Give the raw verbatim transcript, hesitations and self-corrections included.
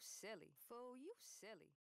silly. Fool, you silly.